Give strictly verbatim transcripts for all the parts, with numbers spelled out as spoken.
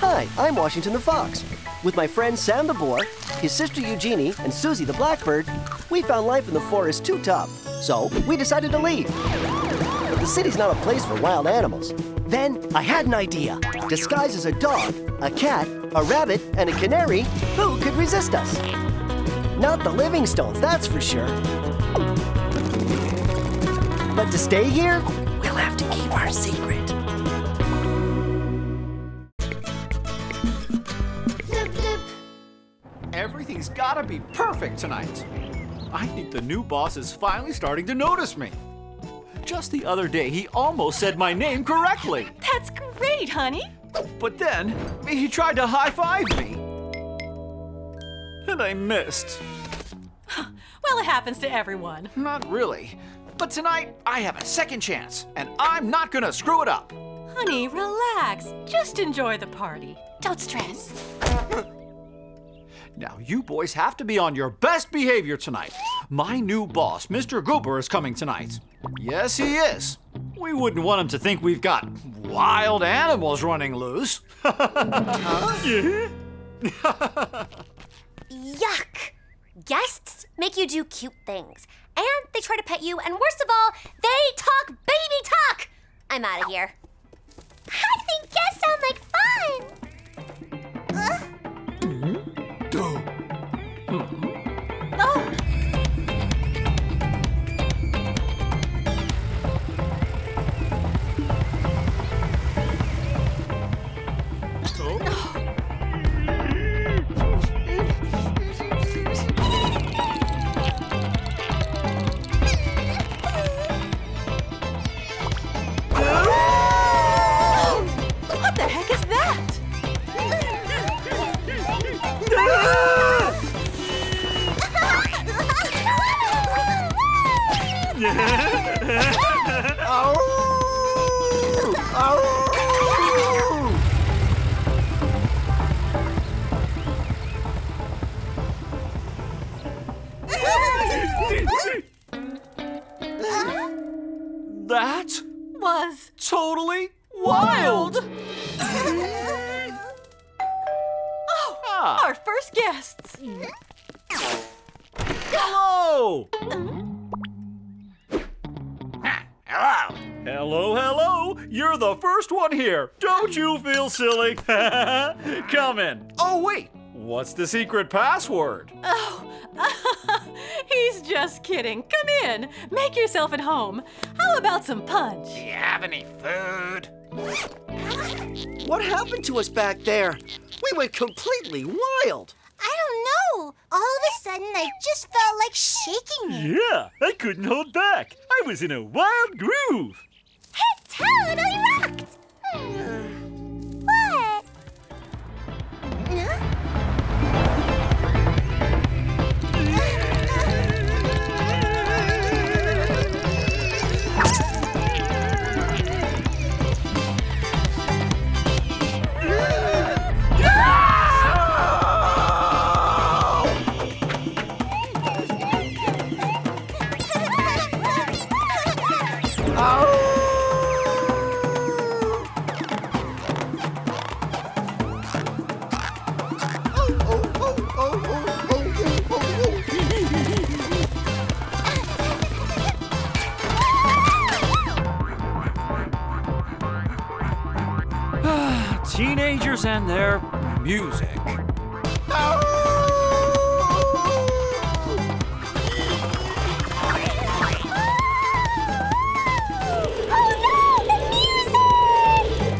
Hi, I'm Washington the Fox. With my friend Sam the Boar, his sister Eugenie, and Susie the Blackbird, we found life in the forest too tough, so we decided to leave. But the city's not a place for wild animals. Then I had an idea. Disguised as a dog, a cat, a rabbit, and a canary, who could resist us? Not the Livingstones, that's for sure. But to stay here, we'll have to keep our secret. Everything's gotta be perfect tonight. I think the new boss is finally starting to notice me. Just the other day, he almost said my name correctly. That's great, honey. But then, he tried to high-five me. And I missed. Well, it happens to everyone. Not really. But tonight, I have a second chance, and I'm not gonna screw it up. Honey, relax. Just enjoy the party. Don't stress. Now, you boys have to be on your best behavior tonight. My new boss, Mister Goober, is coming tonight. Yes, he is. We wouldn't want him to think we've got wild animals running loose. Huh? Yuck. Guests make you do cute things. And they try to pet you, and worst of all, they talk baby talk. I'm out of here. I think guests sound like fun. Uh. Mm-hmm. Oh. What the heck is that? Ow! Ow! That was totally wild. Oh, ah. Our first guests. Hello. Uh-huh. Hello. Hello, hello. You're the first one here. Don't you feel silly? Come in. Oh, wait. What's the secret password? Oh, he's just kidding. Come in. Make yourself at home. How about some punch? Do you have any food? What happened to us back there? We went completely wild. I don't know. All of a sudden, I just felt like shaking it. Yeah, I couldn't hold back. I was in a wild groove. It totally rocked. Hmm. What? Huh? Teenagers and their music. Oh no, the music!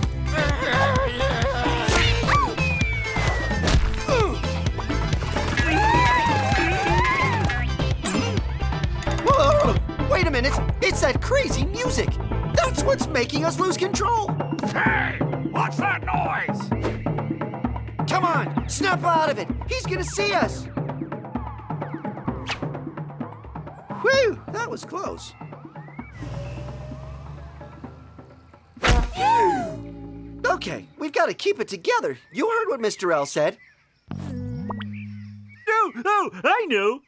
Whoa, wait a minute, it's that crazy music. That's what's making us lose control. Hey! What's that noise? Come on, snap out of it. He's gonna see us. Whew, that was close. Okay, we've got to keep it together. You heard what Mister L said. Oh, oh, I know.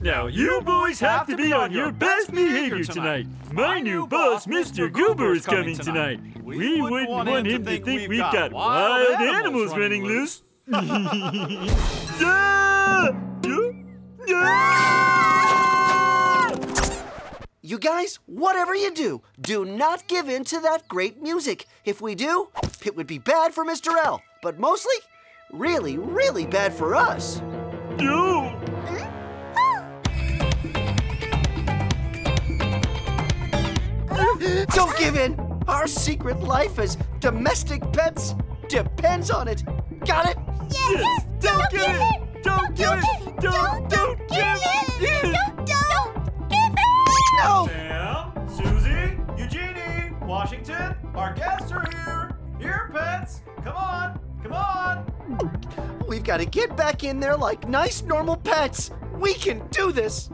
Now, you boys have to be on your best behavior tonight. My new boss, Mister Goober, is coming tonight. We wouldn't want him to think we've got wild animals running loose. You guys, whatever you do, do not give in to that great music. If we do, it would be bad for Mister L, but mostly, really, really bad for us. You. Don't give in! Our secret life as domestic pets depends on it. Got it? Yes! Don't give in! Don't give in! Don't don't give in! Don't don't give in! No! Sam, Susie, Eugenie, Washington, our guests are here. Here, pets. Come on, come on. We've got to get back in there like nice, normal pets. We can do this.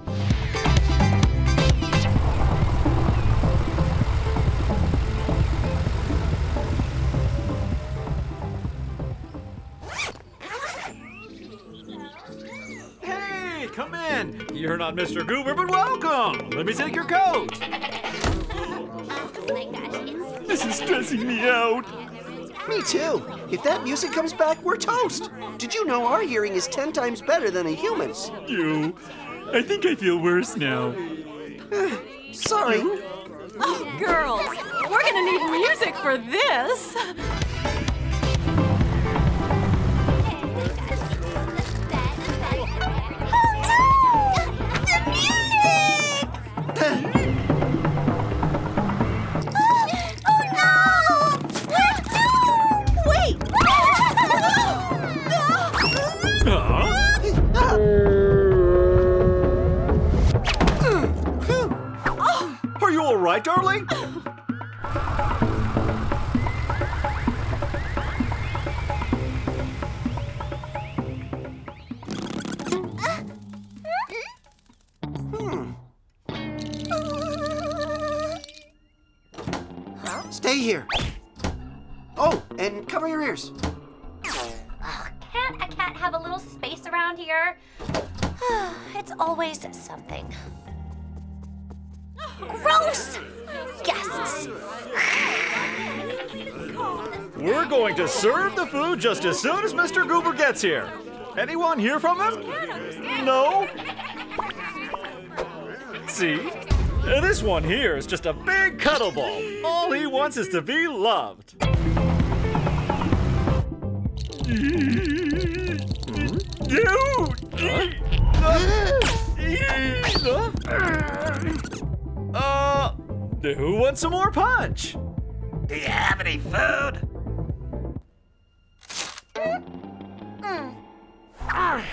Come in. You're not Mister Goober, but welcome. Let me take your coat. Oh my gosh, this is stressing me out. Me too. If that music comes back, we're toast. Did you know our hearing is ten times better than a human's? You. I think I feel worse now. Sorry. Oh, girls, we're gonna need music for this. Right, darling? Hmm. Stay here. Oh, and cover your ears. Oh, can't a cat have a little space around here? It's always something. Gross! Guests! We're going to serve the food just as soon as Mister Goober gets here. Anyone hear from him? No? See? This one here is just a big cuddle ball. All he wants is to be loved. Uh, who wants some more punch? Do you have any food? Mm. Mm.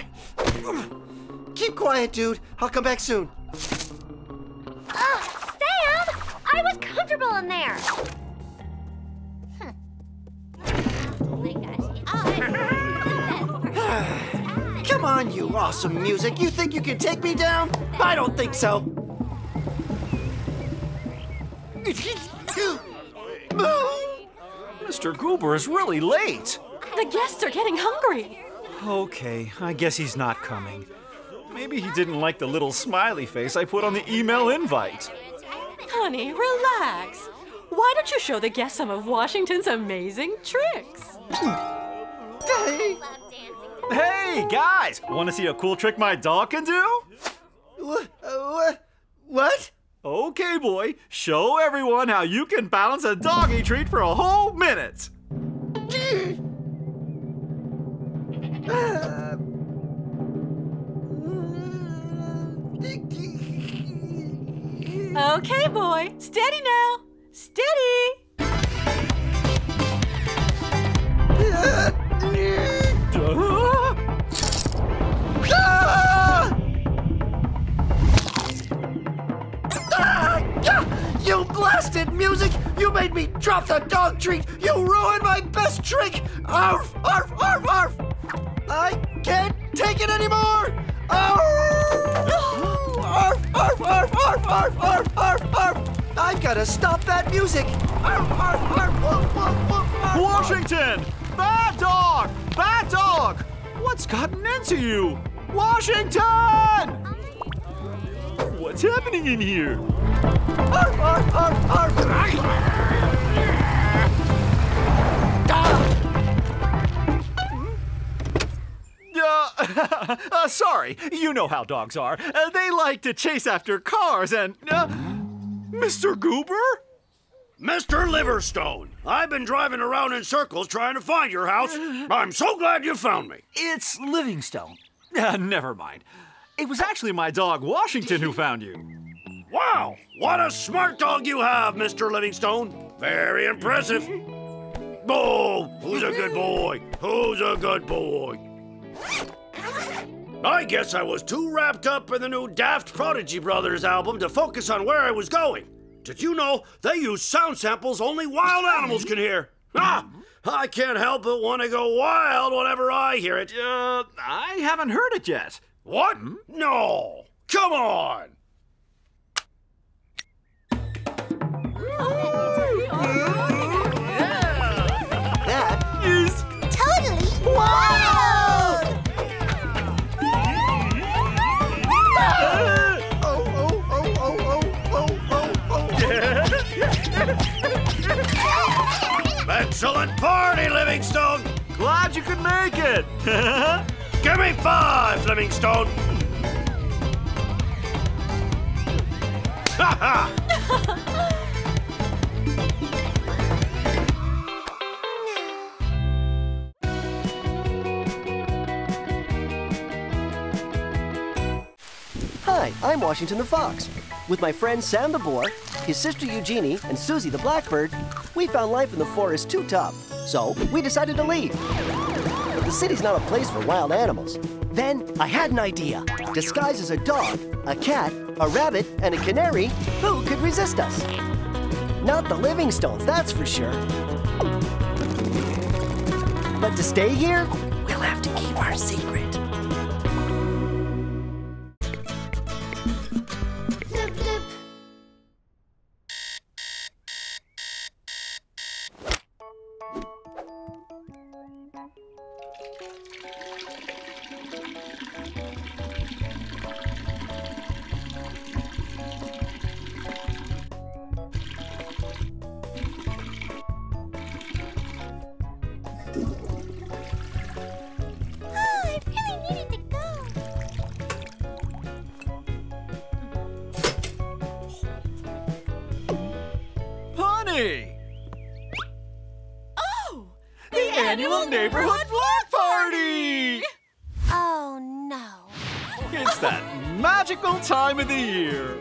Keep quiet, dude. I'll come back soon. Uh, Sam! I was comfortable in there. Hm. Oh my gosh. Oh. Come on, you awesome music. You think you can take me down? I don't think so. Mister Goober is really late. The guests are getting hungry. Okay, I guess he's not coming. Maybe he didn't like the little smiley face I put on the email invite. Honey, relax. Why don't you show the guests some of Washington's amazing tricks? Hey, hey guys, want to see a cool trick my dog can do? What? Okay, boy, show everyone how you can balance a doggy treat for a whole minute. Okay, boy, steady now, steady. You blasted music! You made me drop the dog treat! You ruined my best trick! Arf! Arf! Arf! Arf! I can't take it anymore! Arf! Arf! Arf! Arf! Arf! Arf! Arf! Arf! Arf! I've got to stop that music! Arf! Arf! Arf! Arf! Arf! Arf! Washington! Bad dog! Bad dog! What's gotten into you? Washington! What's happening in here? Arf, arf, arf, arf. Uh, uh, sorry, you know how dogs are. Uh, they like to chase after cars and... Uh, Mister Goober? Mister Livingstone, I've been driving around in circles trying to find your house. I'm so glad you found me. It's Livingstone. Uh, never mind. It was actually my dog, Washington, who found you. Wow, what a smart dog you have, Mister Livingstone. Very impressive. Oh, who's a good boy? Who's a good boy? I guess I was too wrapped up in the new Daft Prodigy Brothers album to focus on where I was going. Did you know they use sound samples only wild animals can hear? Ah! I can't help but want to go wild whenever I hear it. Uh, I haven't heard it yet. What? Hmm? No! Come on! That is totally wild! Excellent party, Livingstone! Glad you could make it! Give me five, Livingstone! Ha ha! Hi, I'm Washington the Fox. With my friend Sam the Boar, his sister Eugenie, and Susie the Blackbird, we found life in the forest too tough, so we decided to leave. But the city's not a place for wild animals. Then I had an idea. Disguised as a dog, a cat, a rabbit, and a canary, who could resist us? Not the Livingstones, that's for sure. But to stay here, we'll have to keep our secret. Time of the year.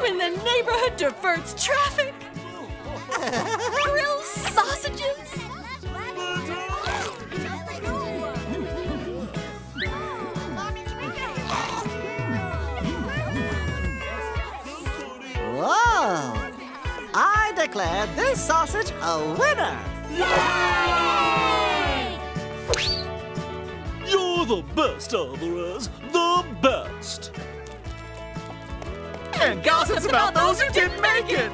When the neighborhood diverts traffic, grill sausages, whoa! I declare this sausage a winner. Yay! You're the best, Alvarez, the best. And gossips about those who didn't make it.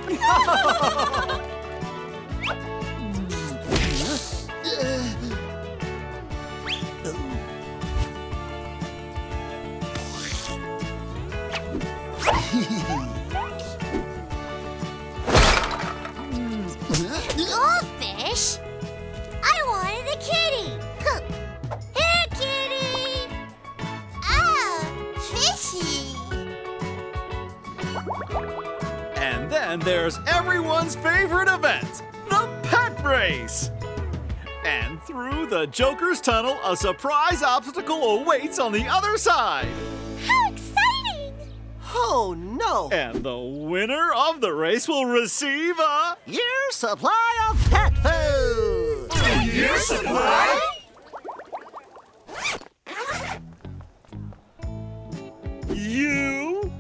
Goldfish? I wanted a kitty. And then there's everyone's favorite event, the pet race. And through the Joker's Tunnel, a surprise obstacle awaits on the other side. How exciting! Oh, no. And the winner of the race will receive a... year's supply of pet food. A year's supply? You?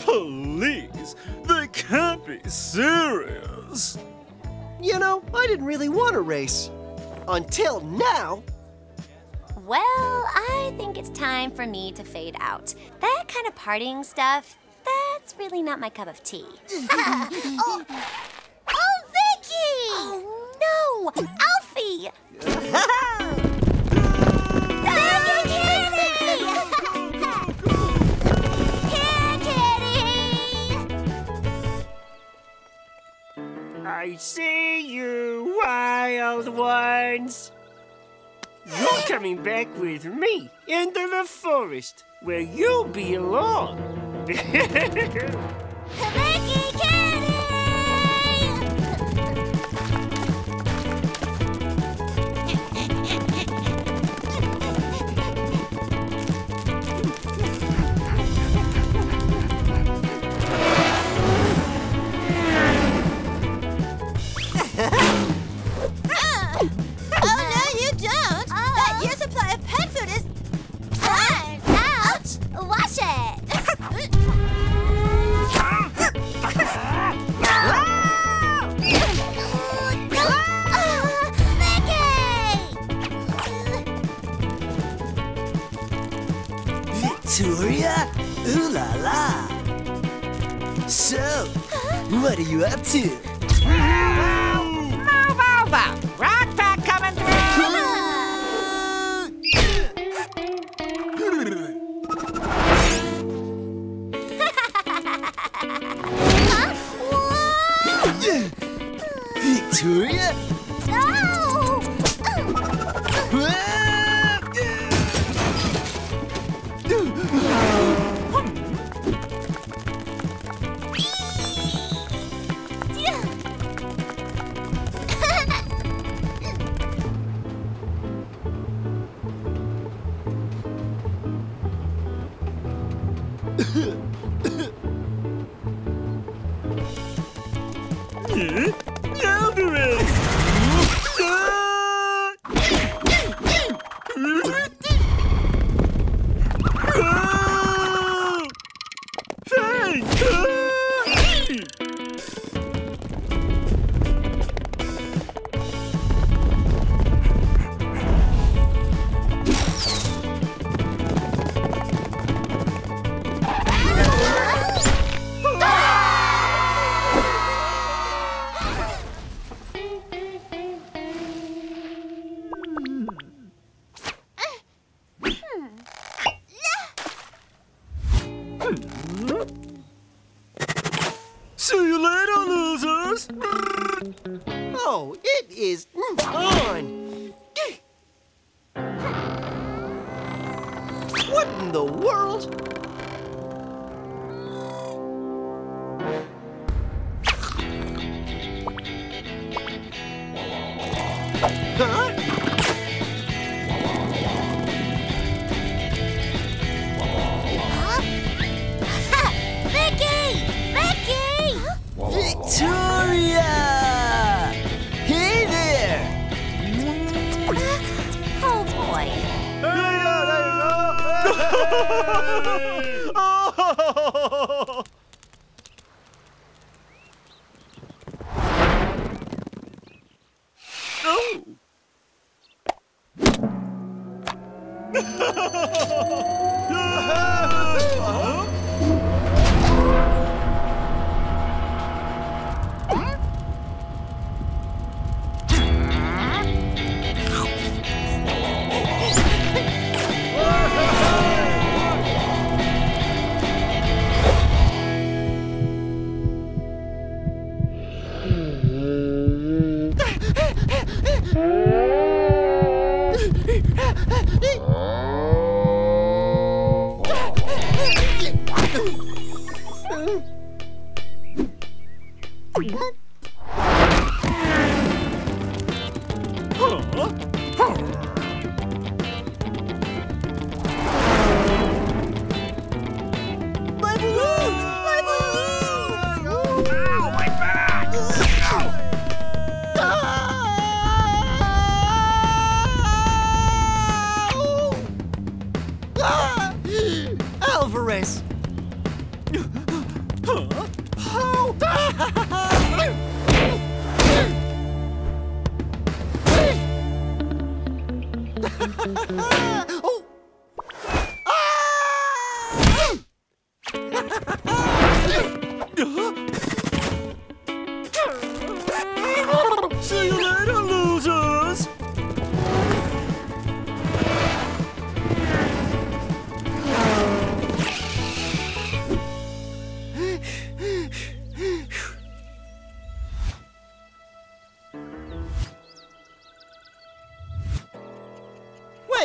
Please, they can't be serious. You know, I didn't really want to race. Until now. Well, I think it's time for me to fade out. That kind of partying stuff, that's really not my cup of tea. oh, oh, Vicky! Oh, no! Alfie! Back in candy! you wild ones. You're coming back with me into the forest, where you'll belong. Vicky Victoria? Ooh la la! So, what are you up to? Move over! Rock pack coming through! Victoria? No!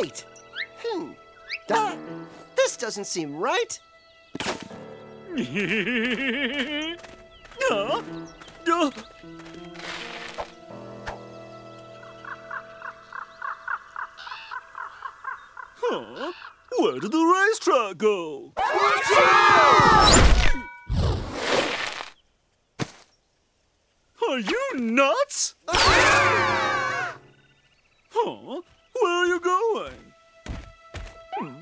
Wait! Hmm. Ah, this doesn't seem right. uh, uh. Huh? Where did the racetrack go? Are you nuts? Ah! Huh? Where are you going? Hmm?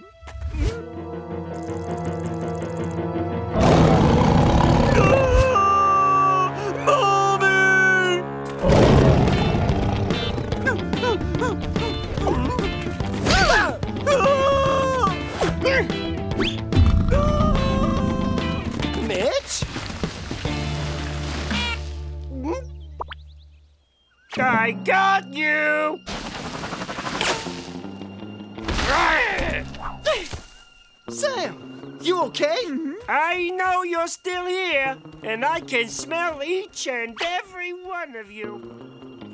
I got you! Sam, you okay? Mm-hmm. I know you're still here, and I can smell each and every one of you.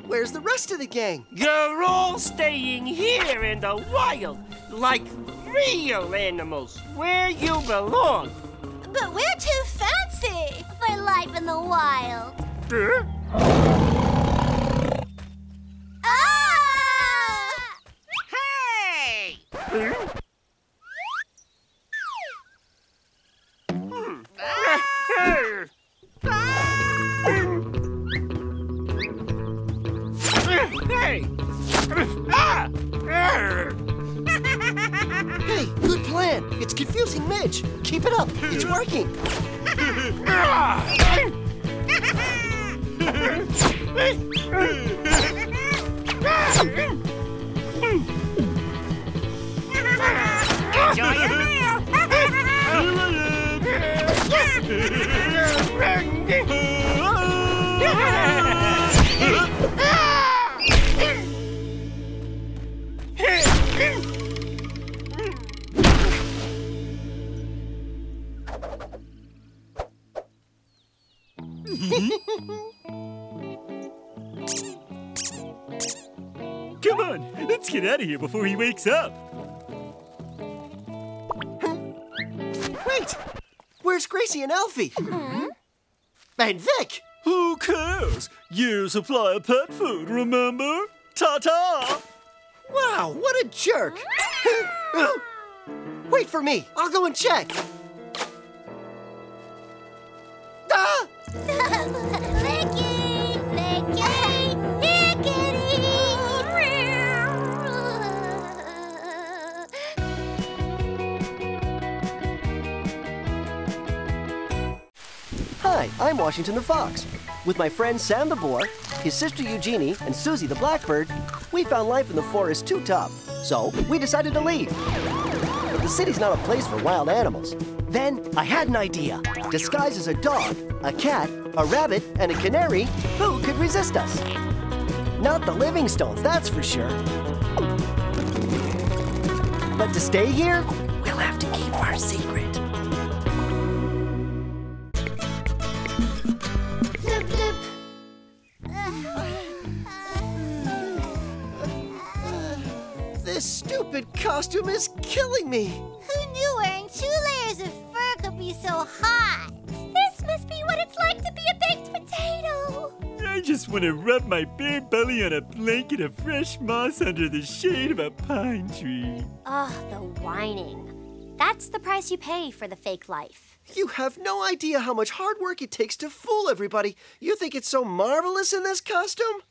Where's the rest of the gang? You're all staying here in the wild, like real animals, where you belong. But we're too fancy for life in the wild. Huh? Ah! Hey! Hmm? Hmm. Ah! Hey! Ah! Hey, good plan. It's confusing Midge. Keep it up. It's working. Enjoy your meal! Come on, let's get out of here before he wakes up. Wait, where's Gracie and Alfie? Mm-hmm. And Vic? Who cares? Your supply of pet food, remember? Ta-ta! Wow, what a jerk! Wait for me, I'll go and check. Ah! Vicky! Vicky! Hi, I'm Washington the Fox. With my friend Sam the Boar, his sister Eugenie, and Susie the Blackbird, we found life in the forest too tough, so we decided to leave. But the city's not a place for wild animals. Then I had an idea. Disguised as a dog, a cat, a rabbit, and a canary, who could resist us? Not the Livingstones, that's for sure. But to stay here, we'll have to keep our secret. This stupid costume is killing me. Who knew wearing two layers of fur could be so hot? This must be what it's like to be a baked potato. I just want to rub my bare belly on a blanket of fresh moss under the shade of a pine tree. Oh, the whining. That's the price you pay for the fake life. You have no idea how much hard work it takes to fool everybody. You think it's so marvelous in this costume?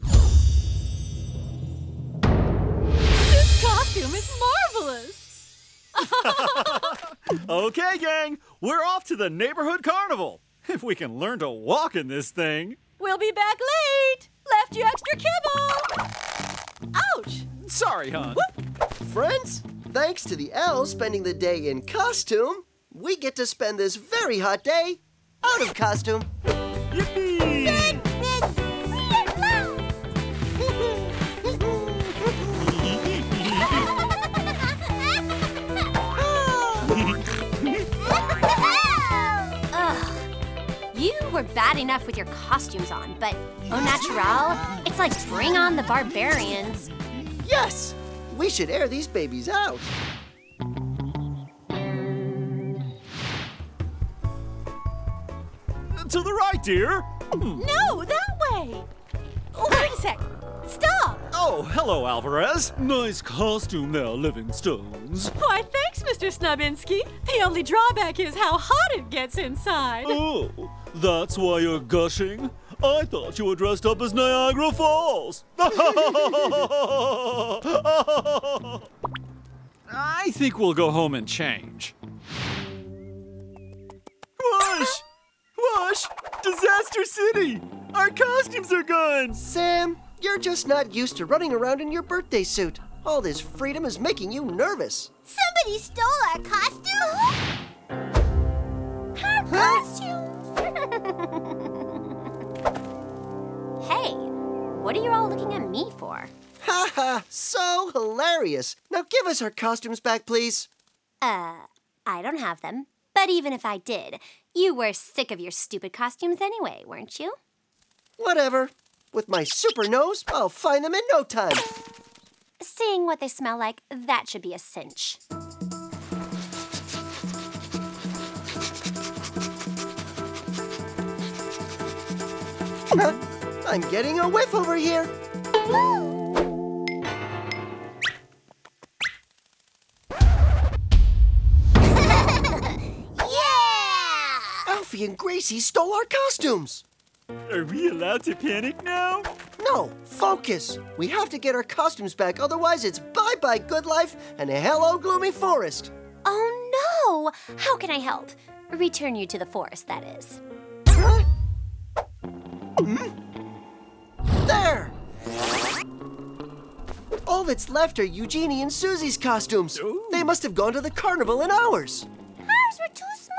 Costume is marvelous! Okay, gang, we're off to the neighborhood carnival. If we can learn to walk in this thing. We'll be back late. Left you extra kibble. Ouch! Sorry, hon. Whoop. Friends, thanks to the elves spending the day in costume, we get to spend this very hot day out of costume. Yippee! Big, big. You were bad enough with your costumes on, but au naturel, it's like bring on the barbarians. Yes! We should air these babies out. To the right, dear. No, that way. Oh, wait a sec. Stop. Oh, hello, Alvarez. Nice costume there, Livingstones. Why, thanks, Mister Snubinski. The only drawback is how hot it gets inside. Oh, that's why you're gushing? I thought you were dressed up as Niagara Falls. I think we'll go home and change. Whoosh! Wash! Disaster City! Our costumes are gone! Sam, you're just not used to running around in your birthday suit. All this freedom is making you nervous. Somebody stole our costumes? Our huh? costumes! Hey, what are you all looking at me for? Ha ha! So hilarious! Now give us our costumes back, please. Uh, I don't have them. But even if I did, you were sick of your stupid costumes anyway, weren't you? Whatever. With my super nose, I'll find them in no time. Seeing what they smell like, that should be a cinch. Huh? I'm getting a whiff over here. Woo! Alfie and Gracie stole our costumes. Are we allowed to panic now? No, focus. We have to get our costumes back, otherwise it's bye-bye good life and hello gloomy forest. Oh no! How can I help? Return you to the forest, that is. Huh? Mm-hmm. There! All that's left are Eugenie and Susie's costumes. Ooh. They must have gone to the carnival in ours. Ours were too small.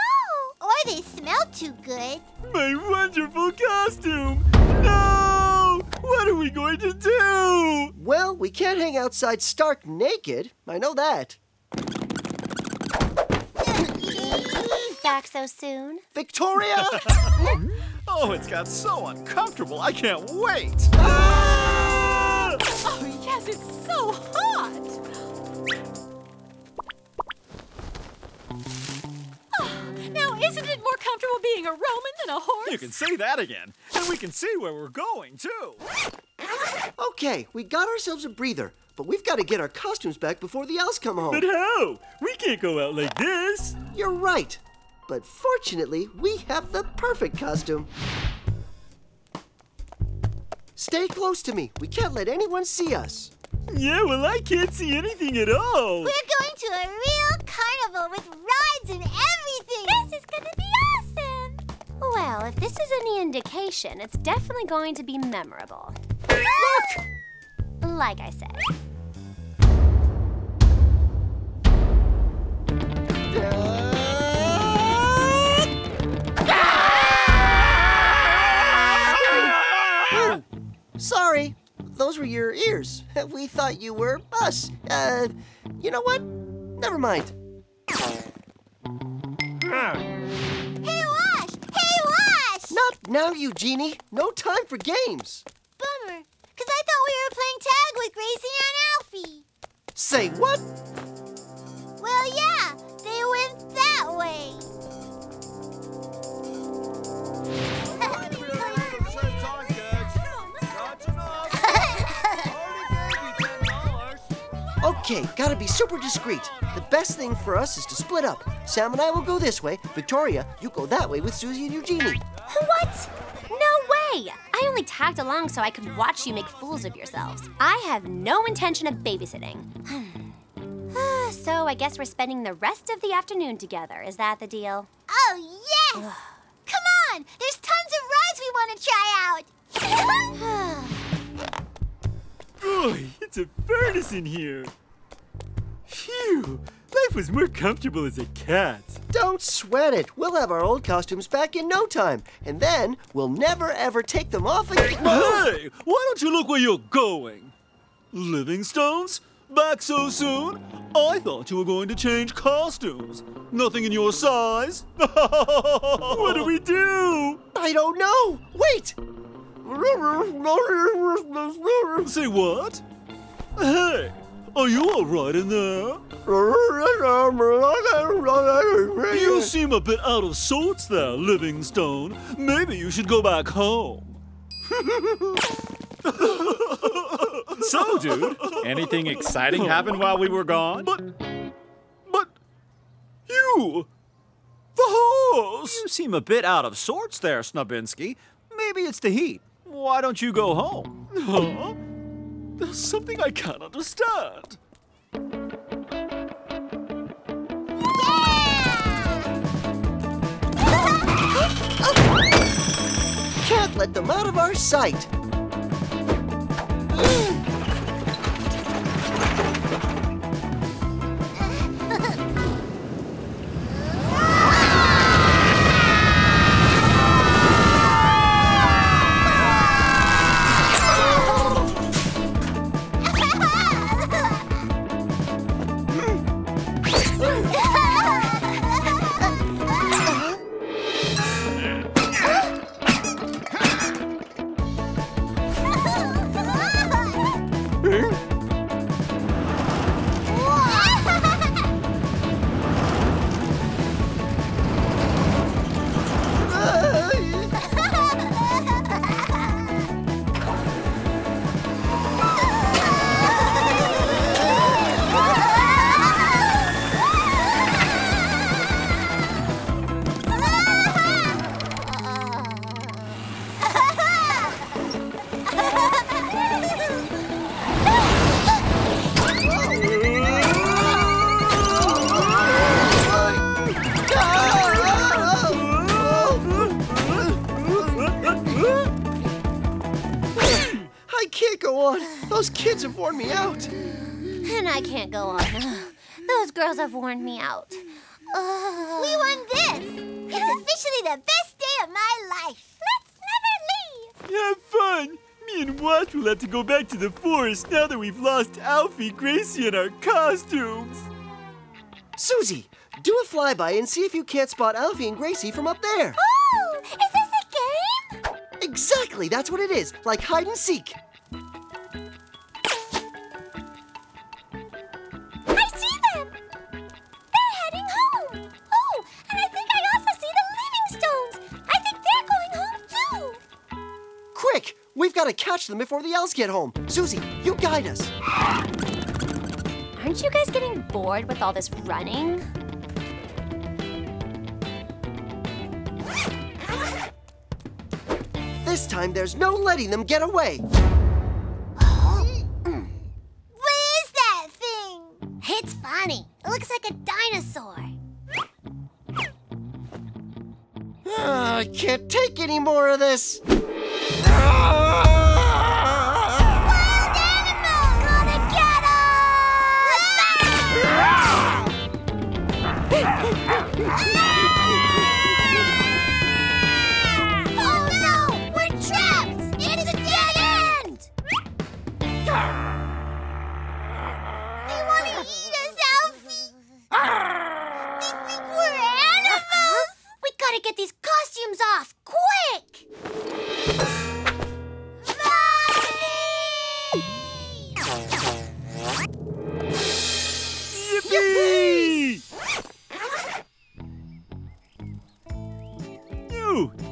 Or they smell too good. My wonderful costume! No! What are we going to do? Well, we can't hang outside stark naked. I know that. Back so soon? Victoria! Oh, it's got so uncomfortable. I can't wait. Ah! Oh, yes, it's so hot. Isn't it more comfortable being a Roman than a horse? You can say that again. And we can see where we're going, too. Okay, we got ourselves a breather, but we've got to get our costumes back before the elves come home. But how? We can't go out like this. You're right. But fortunately, we have the perfect costume. Stay close to me. We can't let anyone see us. Yeah, well, I can't see anything at all. We're going to a real carnival with rides and everything. This is going to be awesome. Well, if this is any indication, it's definitely going to be memorable. Look! Like I said. Uh... Ah! Sorry. Those were your ears. We thought you were us. Uh, you know what? Never mind. Hey, Wash! Hey, Wash! Not now, Eugenie. No time for games. Bummer, because I thought we were playing tag with Gracie and Alfie. Say what? Well, yeah, they went that way. Okay, gotta be super discreet. The best thing for us is to split up. Sam and I will go this way. Victoria, you go that way with Susie and Eugenie. What? No way! I only tagged along so I could watch you make fools of yourselves. I have no intention of babysitting. So I guess we're spending the rest of the afternoon together. Is that the deal? Oh, yes! Come on! There's tons of rides we want to try out! Boy, it's a furnace in here. Phew, life was more comfortable as a cat. Don't sweat it. We'll have our old costumes back in no time. And then we'll never, ever take them off again. Hey, why don't you look where you're going? Livingstones? Back so soon? I thought you were going to change costumes. Nothing in your size. What do we do? I don't know. Wait. Say what? Hey, Are you all right in there? You seem a bit out of sorts there, Livingstone. Maybe you should go back home. So, dude, anything exciting happened while we were gone? But, but, you, the horse. You seem a bit out of sorts there, Snubinski. Maybe it's the heat. Why don't you go home? Huh? There's something I can't understand. Can't let them out of our sight. Have worn me out. And I can't go on. Those girls have worn me out. Uh... We won this! It's officially the best day of my life. Let's never leave! Have fun! Me and Watch will have to go back to the forest now that we've lost Alfie, Gracie, and our costumes. Susie, do a flyby and see if you can't spot Alfie and Gracie from up there. Oh! Is this a game? Exactly! That's what it is. Like hide and seek. We've got to catch them before the elves get home. Susie, you guide us. Aren't you guys getting bored with all this running? This time there's no letting them get away. What is that thing? It's funny. It looks like a dinosaur. Uh, I can't take any more of this. Wild animal! Gonna get 'em! Oh no! We're trapped! It's a dead end! They want to eat us, Alfie! They think we're animals! We gotta get these costumes off, quick!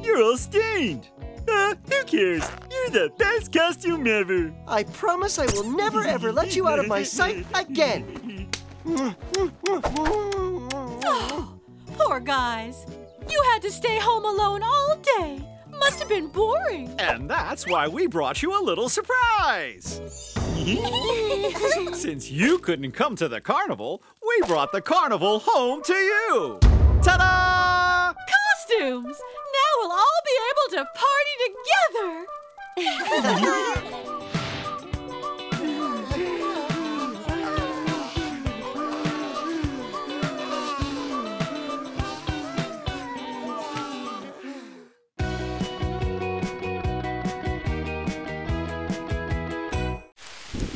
You're all stained. Uh, who cares? You're the best costume ever. I promise I will never ever let you out of my sight again. Oh, poor guys. You had to stay home alone all day. Must have been boring. And that's why we brought you a little surprise. Since you couldn't come to the carnival, we brought the carnival home to you. Ta-da! Costumes! Now we'll all be able to party together!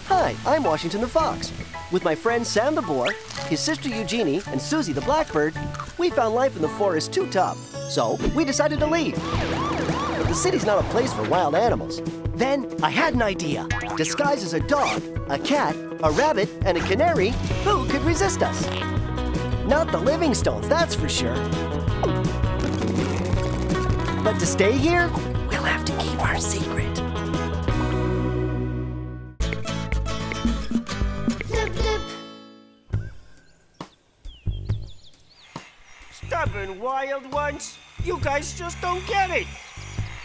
Hi, I'm Washington the Fox. With my friend Sam the Boar, his sister Eugenie, and Susie the Blackbird, we found life in the forest too tough. So we decided to leave. But the city's not a place for wild animals. Then I had an idea. Disguised as a dog, a cat, a rabbit, and a canary, who could resist us? Not the Livingstones, that's for sure. But to stay here, we'll have to keep our secret. Blip, blip. Stubborn wild ones, you guys just don't get it.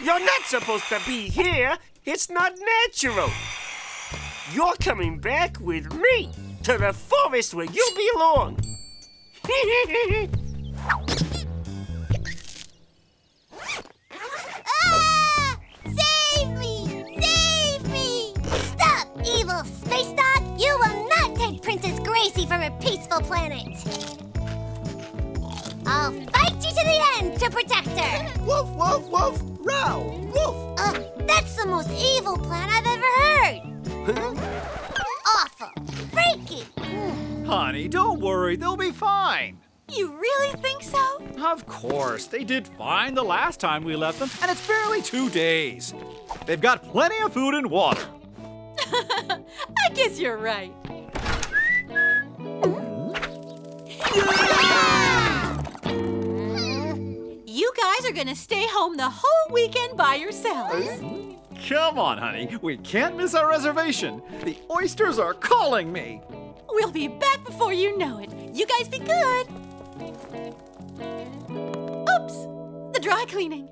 You're not supposed to be here. It's not natural. You're coming back with me to the forest where you belong. Ah! Save me! Save me! Stop, evil space dog! You will not take Princess Gracie from her peaceful planet. I'll fight you to the end to protect her. Woof, woof, woof. Row, woof. Uh, that's the most evil plan I've ever heard. Huh? Awful. Freaky. Honey, don't worry. They'll be fine. You really think so? Of course. They did fine the last time we left them, and it's barely two days. They've got plenty of food and water. I guess you're right. You guys are gonna stay home the whole weekend by yourselves. Come on, honey. We can't miss our reservation. The oysters are calling me. We'll be back before you know it. You guys be good. Oops, the dry cleaning.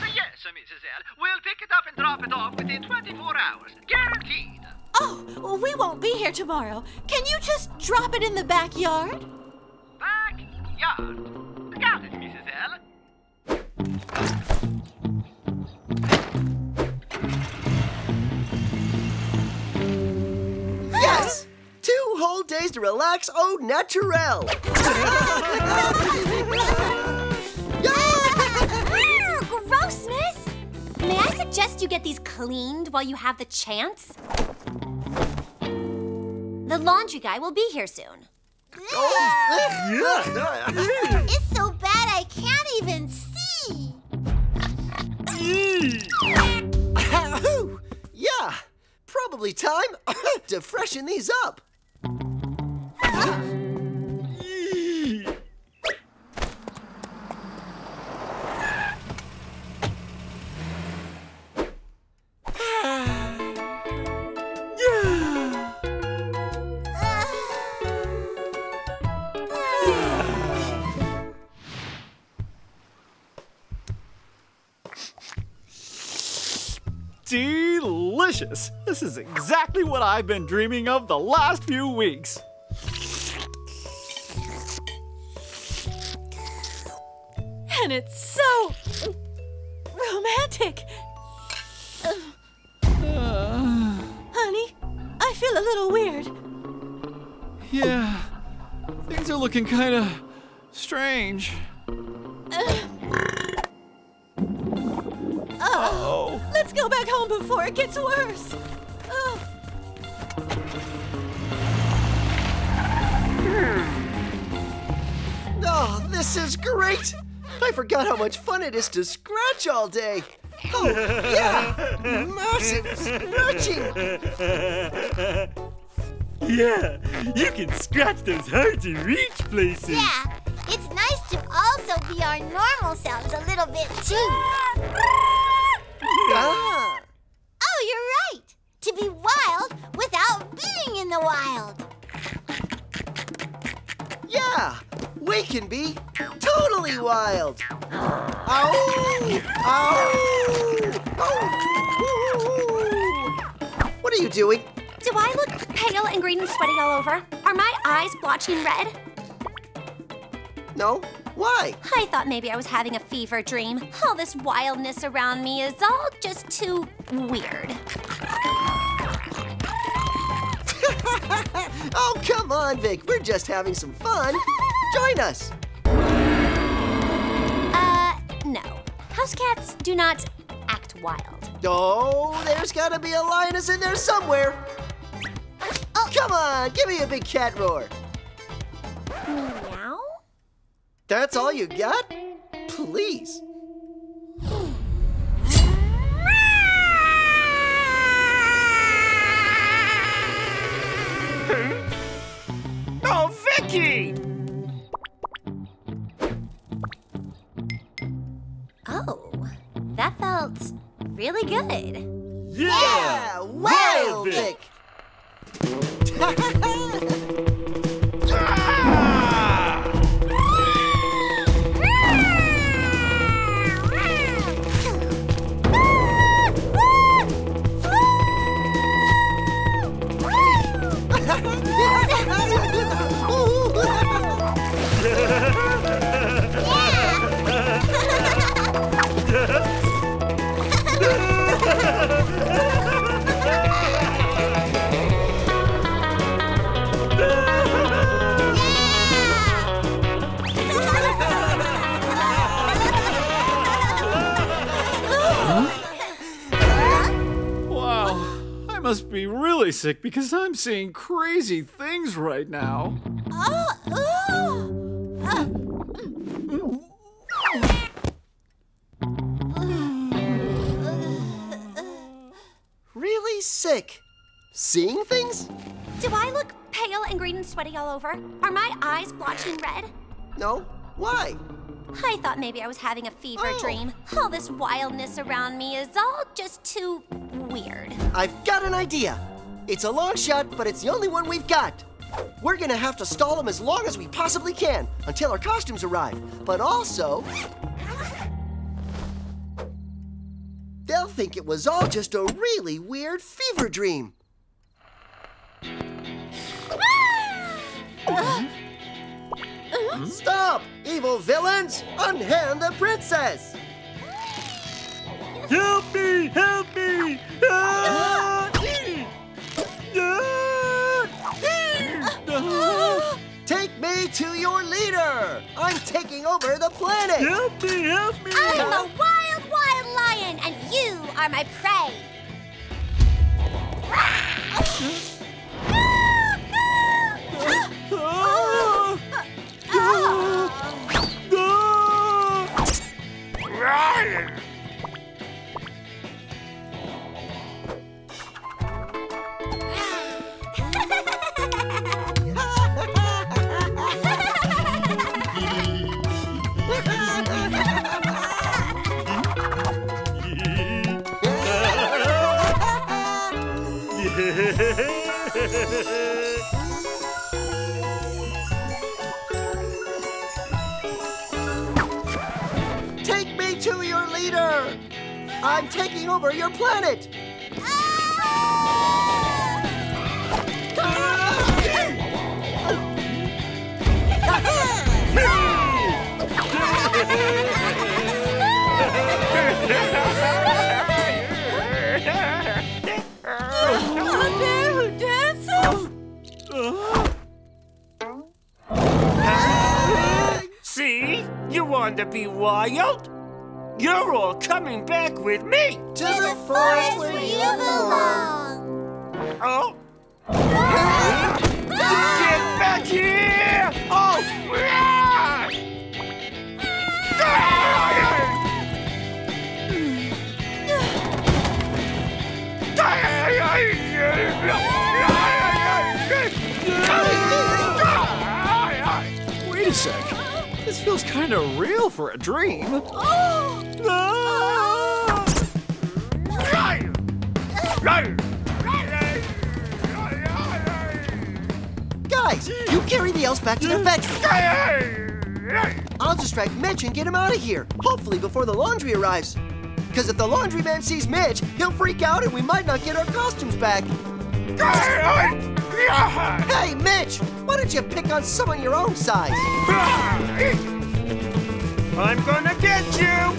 Yes, Missus L. We'll pick it up and drop it off within twenty-four hours. Guaranteed. Oh, well, we won't be here tomorrow. Can you just drop it in the backyard? Backyard. Got it, Missus L. Two whole days to relax au naturel. Grossness! May I suggest you get these cleaned while you have the chance? The laundry guy will be here soon. Oh, yeah. It's so bad I can't even see. Mm. Yeah, probably time to freshen these up. Huh? Delicious! This is exactly what I've been dreaming of the last few weeks. And it's so romantic. Uh, uh, honey, I feel a little weird. Yeah, things are looking kind of strange. Uh, Uh-oh. Let's go back home before it gets worse. Oh. Oh, this is great. I forgot how much fun it is to scratch all day. Oh, yeah. Massive scratching. Yeah, you can scratch those hard-to-reach places. Yeah, it's nice to also be our normal selves a little bit, too. Ah. Oh, you're right! To be wild without being in the wild! Yeah! We can be totally wild! Ow! Ow! Ow! What are you doing? Do I look pale and green and sweaty all over? Are my eyes blotchy and red? No. Why? I thought maybe I was having a fever dream. All this wildness around me is all just too weird. Oh, come on, Vic. We're just having some fun. Join us. Uh, no. House cats do not act wild. Oh, there's gotta be a lioness in there somewhere. Oh. Come on, give me a big cat roar. Meow? That's all you got? Please. good. Yeah! yeah well, Vic! Must be really sick because I'm seeing crazy things right now. Oh, ooh. Uh. Really sick. Seeing things? Do I look pale and green and sweaty all over? Are my eyes blotchy and red? No. Why? I thought maybe I was having a fever oh. dream. All this wildness around me is all just too weird. I've got an idea. It's a long shot, but it's the only one we've got. We're gonna have to stall them as long as we possibly can until our costumes arrive. But also, they'll think it was all just a really weird fever dream. uh-huh. Uh-huh. Stop, evil villains! Unhand the princess! Help me! Help me! Ah! Ah! Take me to your leader! I'm taking over the planet! Help me! Help me! I'm a wild, wild lion, and you are my prey! Take me to your leader! I'm taking over your planet! See? You want to be wild? You're all coming back with me! To, to the, the forest where you belong! Oh? Ah! Get back here! Oh! Ah! Wait a sec. This feels kind of real for a dream. Oh. Ah. Guys, you carry the elves back to their bedroom. I'll distract Mitch and get him out of here, hopefully before the laundry arrives. Because if the laundryman sees Midge, he'll freak out and we might not get our costumes back. Hey, Mitch! Why don't you pick on someone your own size? I'm gonna get you!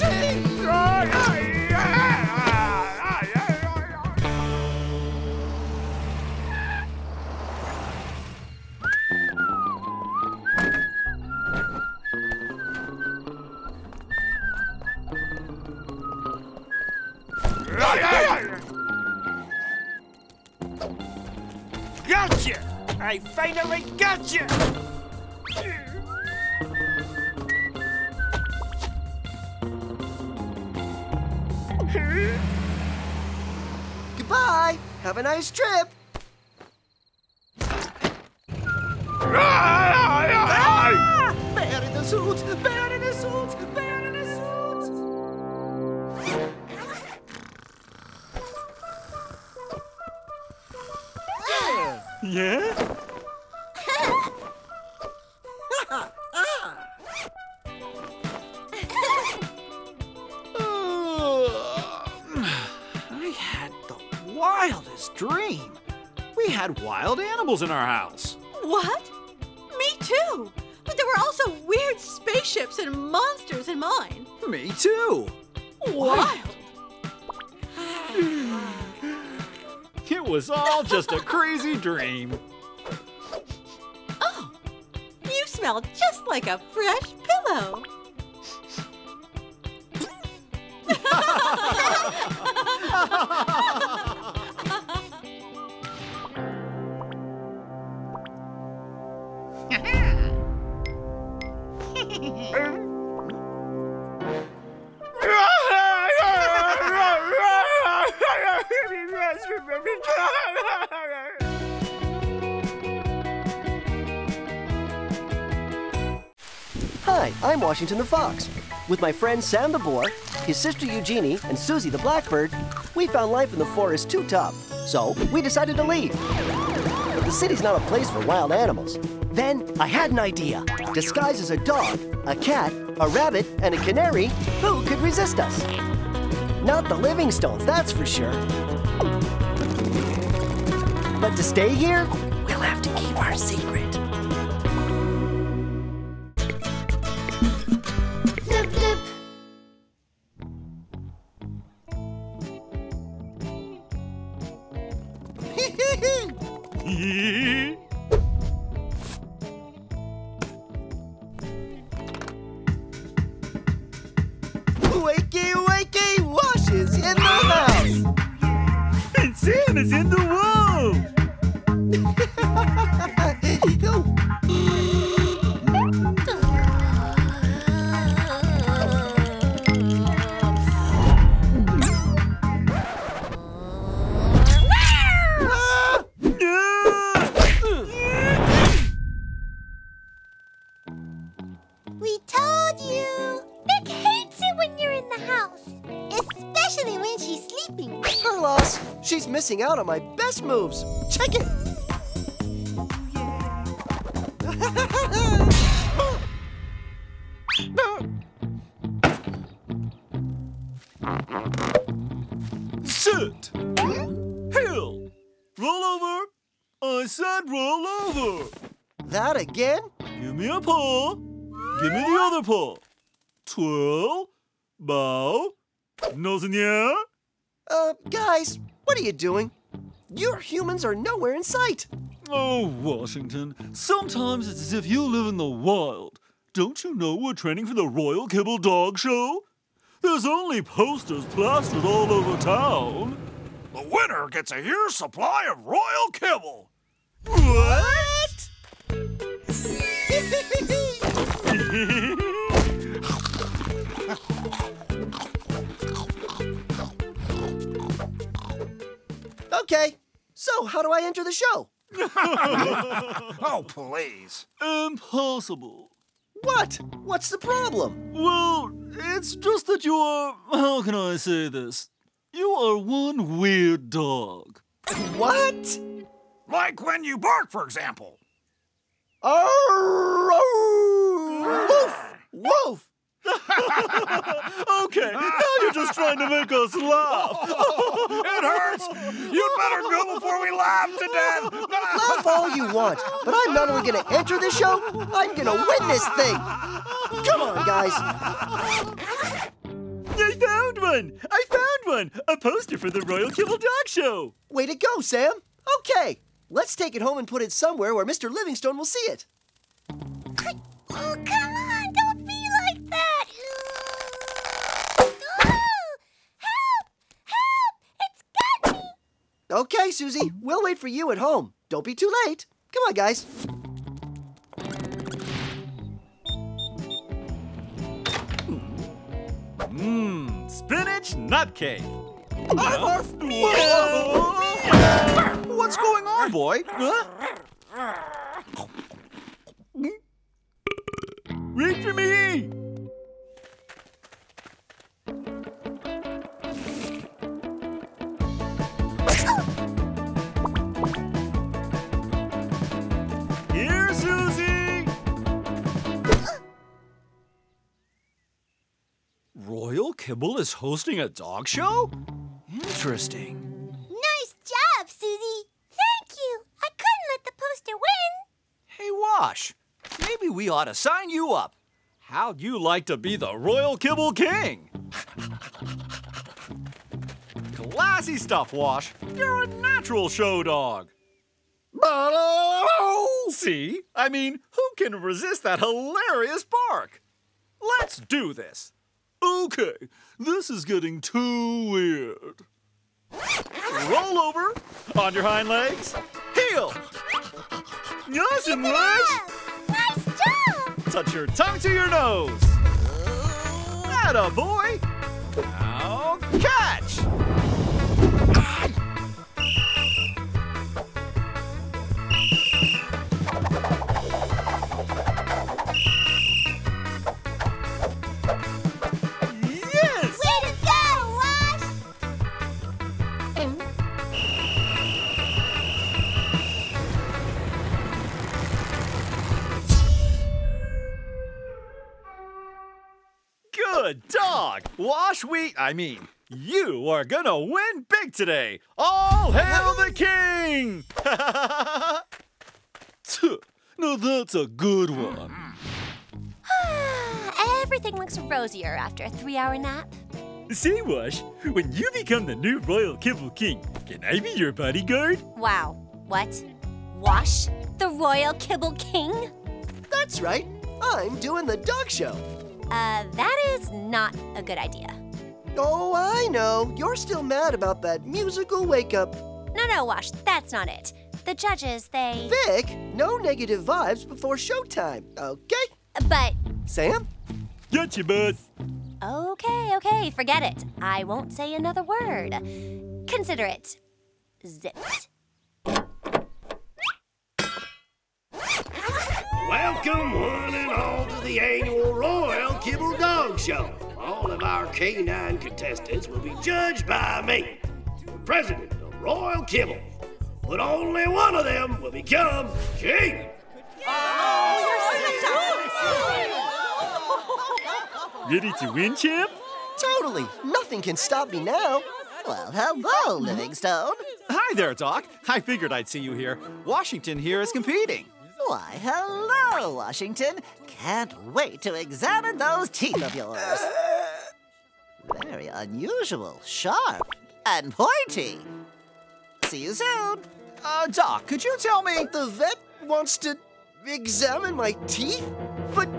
Gotcha! I finally gotcha! Goodbye! Have a nice trip! Ah! Bear in the suit! Bear in the suit! Bear in the suit! Yeah? I had the wildest dream. We had wild animals in our house. What? Me too. But there were also weird spaceships and monsters in mine. Me too. Wild. It was all just a crazy dream. Oh, you smell just like a fresh pillow. Hi, I'm Washington the Fox. With my friend Sam the Boar, his sister Eugenie, and Susie the Blackbird, we found life in the forest too tough, so we decided to leave. The city's not a place for wild animals. Then I had an idea. Disguised as a dog, a cat, a rabbit, and a canary, who could resist us? Not the Livingstones, that's for sure. But to stay here, we'll have to keep our secret. Wakey, wakey, Wash is in the house! And Sam is in the wall! We told you! Vic hates it when you're in the house. Especially when she's sleeping. Her loss. She's missing out on my best moves. Check it! Sit! Hill! Roll over! I said roll over! That again? Give me a paw. Give me the other paw. Twirl, bow, nose in the air. Uh, guys, what are you doing? Your humans are nowhere in sight. Oh, Washington, sometimes it's as if you live in the wild. Don't you know we're training for the Royal Kibble Dog Show? There's only posters plastered all over town. The winner gets a year's supply of Royal Kibble. What? Okay, so how do I enter the show? Oh, please. Impossible. What? What's the problem? Well, it's just that you are... How can I say this? You are one weird dog. What? Like when you bark, for example. Arr, arr, woof, woof. Okay, now you're just trying to make us laugh. Oh, it hurts. You'd better go before we laugh to death. Laugh all you want, but I'm not only going to enter the show, I'm going to win this thing. Come on, guys. I found one. I found one. A poster for the Royal Kibble Dog Show. Way to go, Sam. Okay, let's take it home and put it somewhere where Mister Livingstone will see it. Oh, come on. Don't be like that. Okay, Susie, we'll wait for you at home. Don't be too late. Come on, guys. Mmm, spinach nutcake. What's going on, boy? Huh? Wait for me! Kibble is hosting a dog show? Interesting. Nice job, Susie. Thank you. I couldn't let the poster win. Hey, Wash, maybe we ought to sign you up. How'd you like to be the Royal Kibble King? Classy stuff, Wash. You're a natural show dog. See? I mean, who can resist that hilarious bark? Let's do this. Okay, this is getting too weird. Roll over, on your hind legs, heel. Nice and nice. Nice job. Touch your tongue to your nose. Atta boy. Now catch. Good dog! Wash we, I mean, you are gonna win big today! All hail the king! Now that's a good one. Everything looks rosier after a three-hour nap. Say, Wash, when you become the new Royal Kibble King, can I be your bodyguard? Wow, what? Wash, the Royal Kibble King? That's right, I'm doing the dog show. Uh, that is not a good idea. Oh, I know. You're still mad about that musical wake-up. No, no, Wash, that's not it. The judges, they... Vic, no negative vibes before showtime, okay? But... Sam? Gotcha, bud. Okay, okay, forget it. I won't say another word. Consider it zipped. Welcome, one and all, to the annual Royal Kibble Dog Show. All of our canine contestants will be judged by me, the president of Royal Kibble. But only one of them will become king. Oh, you're so ready to win, champ? Totally. Nothing can stop me now. Well, hello, Livingstone. Hi there, Doc. I figured I'd see you here. Washington here is competing. Why, hello, Washington. Can't wait to examine those teeth of yours. Very unusual, sharp, and pointy. See you soon. Uh, Doc, could you tell me... But the vet wants to examine my teeth? But,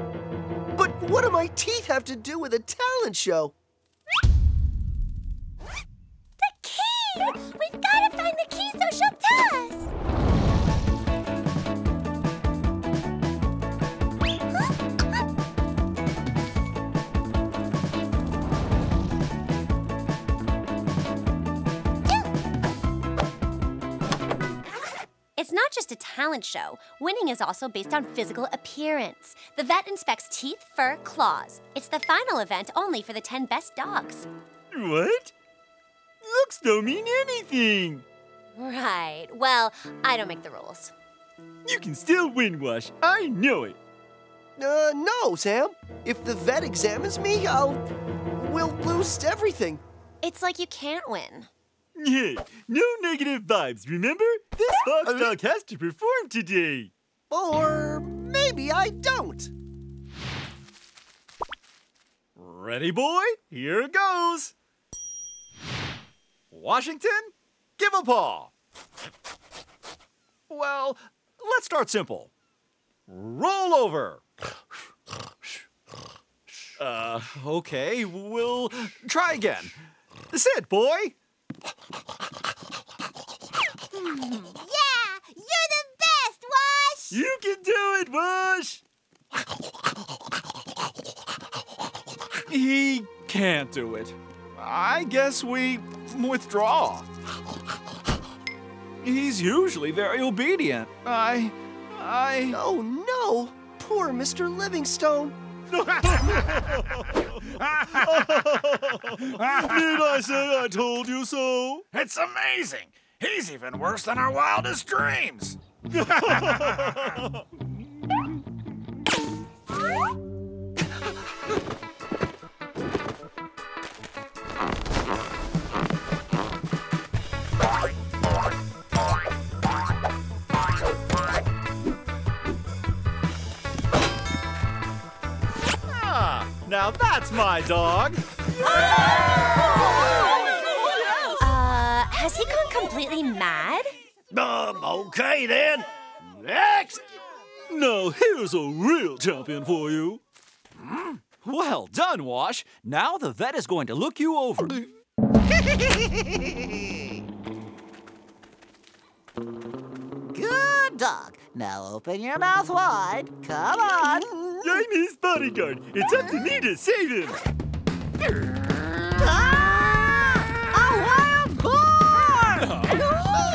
but what do my teeth have to do with a talent show? The key! We've got to find the key so she'll tell us. It's not just a talent show. Winning is also based on physical appearance. The vet inspects teeth, fur, claws. It's the final event only for the ten best dogs. What? Looks don't mean anything. Right. Well, I don't make the rules. You can still win, Wash. I know it. Uh, no, Sam. If the vet examines me, I'll... we'll lose everything. It's like you can't win. Hey, no negative vibes, remember? This fox dog has to perform today. Or maybe I don't. Ready, boy? Here it goes. Washington, give a paw. Well, let's start simple. Roll over. Uh, okay, we'll try again. Sit, boy. Yeah! You're the best, Wash! You can do it, Wash! He can't do it. I guess we withdraw. He's usually very obedient. I... I... Oh, no! Poor Mister Livingstone. Did I say I told you so? It's amazing! He's even worse than our wildest dreams! now that's my dog! Uh, has he gone completely mad? Um, okay then. Next! Now here's a real champion for you. Hmm? Well done, Wash. Now the vet is going to look you over. Good dog. Now open your mouth wide. Come on. I'm his bodyguard. It's up to me to save him. Ah! A wild boar!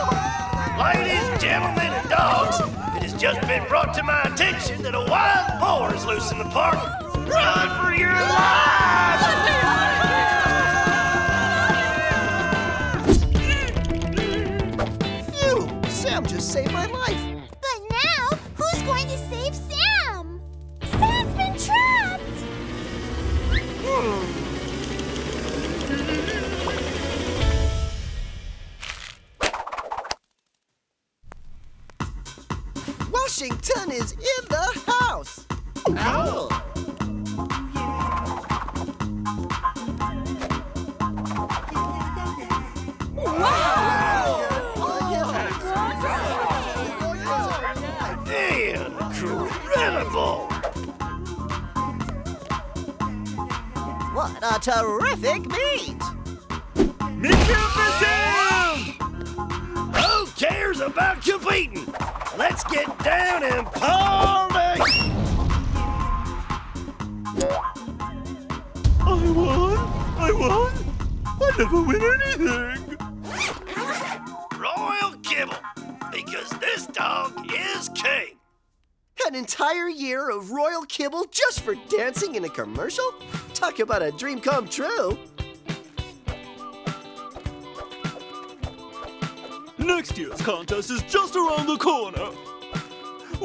Ladies, gentlemen, and dogs, it has just been brought to my attention that a wild boar is loose in the park. Run for your lives! Sam just saved my life. But now, who's going to save Sam? Sam's been trapped! Hmm. Washington is in the house! Ow! Wow! What a terrific meet! Magnificent! Who cares about competing? Let's get down and party! I won! I won! I never win anything! Royal Kibble, because this dog is king! An entire year of Royal Kibble just for dancing in a commercial? Talk about a dream come true! Next year's contest is just around the corner.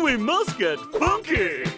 We must get funky!